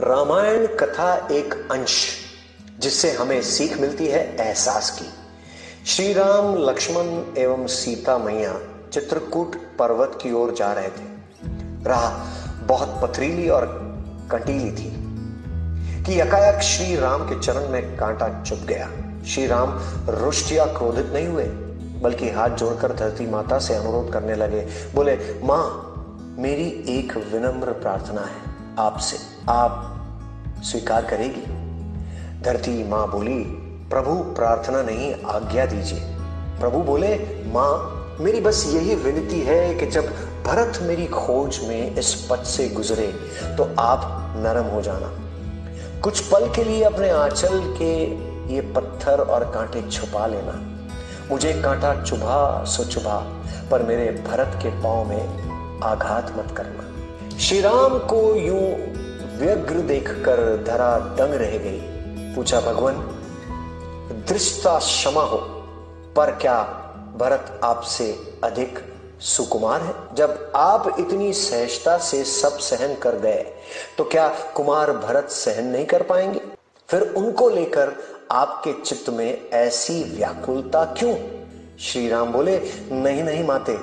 रामायण कथा एक अंश जिससे हमें सीख मिलती है एहसास की। श्री राम, लक्ष्मण एवं सीता मैया चित्रकूट पर्वत की ओर जा रहे थे। राह बहुत पथरीली और कंटीली थी कि एकाएक श्री राम के चरण में कांटा चुभ गया। श्री राम रुष्ट या क्रोधित नहीं हुए, बल्कि हाथ जोड़कर धरती माता से अनुरोध करने लगे। बोले, मां, मेरी एक विनम्र प्रार्थना है आपसे, आप स्वीकार करेगी? धरती मां बोली, प्रभु प्रार्थना नहीं, आज्ञा दीजिए। प्रभु बोले, मां, मेरी बस यही विनती है कि जब भरत मेरी खोज में इस पथ से गुजरे तो आप नरम हो जाना, कुछ पल के लिए अपने आंचल के ये पत्थर और कांटे छुपा लेना। मुझे कांटा चुभा सो चुभा, पर मेरे भरत के पांव में आघात मत करना। श्री राम को यूं व्यग्र देखकर धरा दंग रह गई। पूछा, भगवान, दृष्टा क्षमा हो, पर क्या भरत आपसे अधिक सुकुमार है? जब आप इतनी सहजता से सब सहन कर गए तो क्या कुमार भरत सहन नहीं कर पाएंगे? फिर उनको लेकर आपके चित्त में ऐसी व्याकुलता क्यों? श्री राम बोले, नहीं नहीं माते,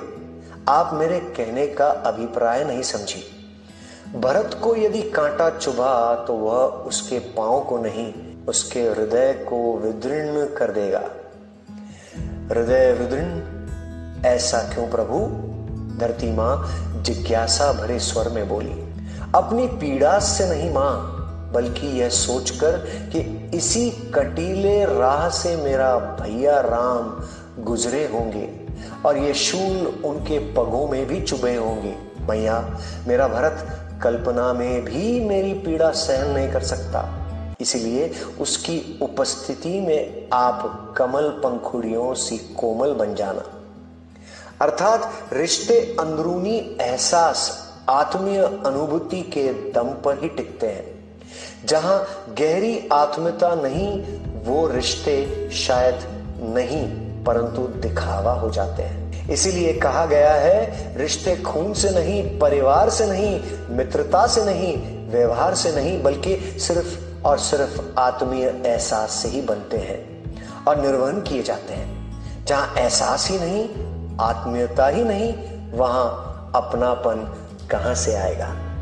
आप मेरे कहने का अभिप्राय नहीं समझी। भरत को यदि कांटा चुभा तो वह उसके पांव को नहीं, उसके हृदय को विदीर्ण कर देगा। हृदय विदीर्ण? ऐसा क्यों प्रभु? धरती मां जिज्ञासा भरे स्वर में बोली। अपनी पीड़ा से नहीं मां, बल्कि यह सोचकर कि इसी कटीले राह से मेरा भैया राम गुजरे होंगे और ये शूल उनके पगों में भी चुभे होंगे। मैया, मेरा भरत कल्पना में भी मेरी पीड़ा सहन नहीं कर सकता, इसलिए उसकी उपस्थिति में आप कमल पंखुड़ियों सी कोमल बन जाना। अर्थात रिश्ते अंदरूनी एहसास, आत्मीय अनुभूति के दम पर ही टिकते हैं। जहां गहरी आत्मीयता नहीं, वो रिश्ते शायद नहीं परंतु दिखावा हो जाते हैं। इसीलिए कहा गया है, रिश्ते खून से नहीं, परिवार से नहीं, मित्रता से नहीं, व्यवहार से नहीं, बल्कि सिर्फ और सिर्फ आत्मीय एहसास से ही बनते हैं और निर्वहन किए जाते हैं। जहां एहसास ही नहीं, आत्मीयता ही नहीं, वहां अपनापन कहां से आएगा?